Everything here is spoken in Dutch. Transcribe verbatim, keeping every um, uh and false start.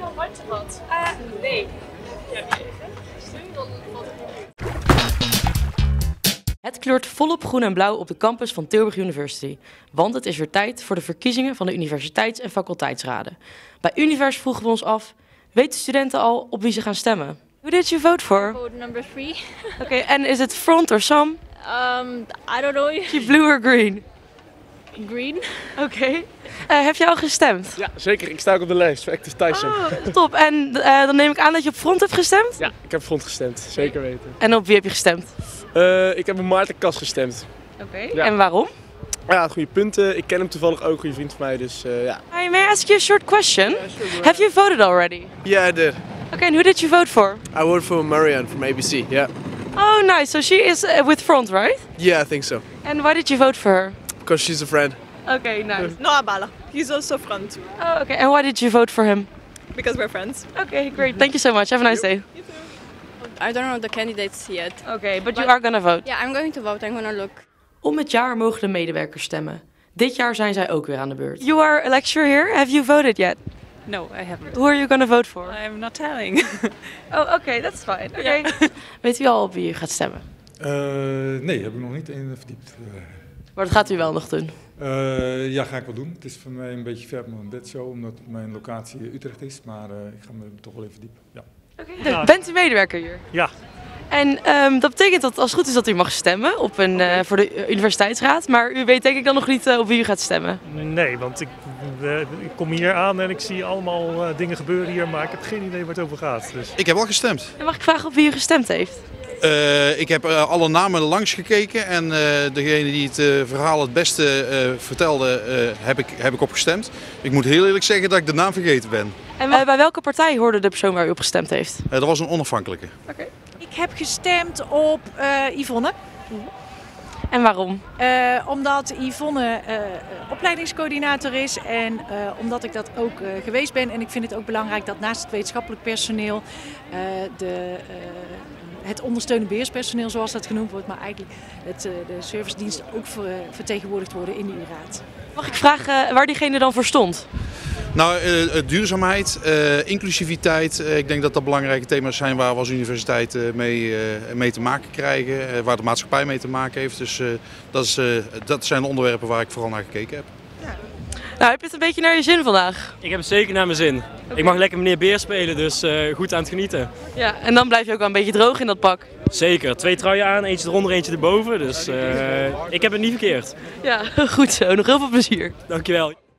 je al handje gehad? Uh, nee. Ja, wie even? Stuur, dan valt het niet goed. Het kleurt volop groen en blauw op de campus van Tilburg University, want het is weer tijd voor de verkiezingen van de universiteits- en faculteitsraden. Bij Univers vroegen we ons af, weten studenten al op wie ze gaan stemmen? Who did you vote for? I voted number three. Okay, and is it front or some? Um, I don't know. Is it blue or green? Green. Oké. Okay. Uh, heb je al gestemd? Ja, zeker. Ik sta ook op de lijst voor Active Tyson. Oh, top. En uh, dan neem ik aan dat je op front hebt gestemd? Ja, ik heb front gestemd. Zeker weten. En op wie heb je gestemd? Uh, ik heb op Maarten Kas gestemd. Oké. Okay. Ja. En waarom? Ja, goede punten. Ik ken hem toevallig ook, een goede vriend van mij, dus uh, ja. Hi, may I ask you a short question? Yeah, sure, have you voted already? Yeah, I did. Okay, and who did you vote for? I voted for Marianne from A B C, yeah. Oh, nice. So she is uh, with front, right? Yeah, I think so. And why did you vote for her? Because she's a friend. Okay, nice. Noa Bala. He's also front. Oh, okay. And why did you vote for him? Because we're friends. Okay, great. Thank you so much. Have a nice day. You too. I don't know the candidates yet. Okay, but, but you are going to vote? Yeah, I'm going to vote. I'm going to look. Om het jaar mogen de medewerkers stemmen. Dit jaar zijn zij ook weer aan de beurt. You are a lecturer here. Have you voted yet? No, I haven't. Who are you going to vote for? I'm not telling. Oh, okay, that's fine. Okay. Yeah. Weet u al op wie u gaat stemmen? Uh, nee, heb ik nog niet in verdiept. Uh, maar dat gaat u wel nog doen? Uh, ja, ga ik wel doen. Het is voor mij een beetje ver op mijn bed zo, omdat mijn locatie Utrecht is. Maar uh, ik ga me toch wel even verdiepen. Ja. Okay. Ja. Bent u medewerker hier? Ja. En um, dat betekent dat als het goed is dat u mag stemmen op een, okay. uh, voor de universiteitsraad, maar u weet denk ik dan nog niet uh, op wie u gaat stemmen. Nee, want ik, uh, ik kom hier aan en ik zie allemaal uh, dingen gebeuren hier, maar ik heb geen idee waar het over gaat. Dus. Ik heb al gestemd. En mag ik vragen op wie u gestemd heeft? Uh, ik heb uh, alle namen langs gekeken en uh, degene die het uh, verhaal het beste uh, vertelde, uh, heb, ik, heb ik op gestemd. Ik moet heel eerlijk zeggen dat ik de naam vergeten ben. En uh, bij welke partij hoorde de persoon waar u op gestemd heeft? Uh, dat was een onafhankelijke. Okay. Ik heb gestemd op uh, Yvonne. En waarom? Uh, omdat Yvonne uh, opleidingscoördinator is en uh, omdat ik dat ook uh, geweest ben. En ik vind het ook belangrijk dat naast het wetenschappelijk personeel uh, de... Uh, het ondersteunend beheerspersoneel, zoals dat genoemd wordt, maar eigenlijk het, de servicediensten ook vertegenwoordigd worden in die raad. Mag ik vragen waar diegene dan voor stond? Nou, uh, duurzaamheid, uh, inclusiviteit, uh, ik denk dat dat belangrijke thema's zijn waar we als universiteit uh, mee, uh, mee te maken krijgen, uh, waar de maatschappij mee te maken heeft. Dus uh, dat, is, uh, dat zijn de onderwerpen waar ik vooral naar gekeken heb. Ja. Nou, heb je het een beetje naar je zin vandaag? Ik heb het zeker naar mijn zin. Okay. Ik mag lekker meneer Beer spelen, dus uh, goed aan het genieten. Ja, en dan blijf je ook wel een beetje droog in dat pak. Zeker, twee truien aan, eentje eronder, eentje erboven. Dus uh, ik heb het niet verkeerd. Ja, goed zo. Nog heel veel plezier. Dankjewel.